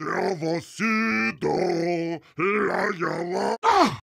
Te ovocidó la yala. ¡Ah!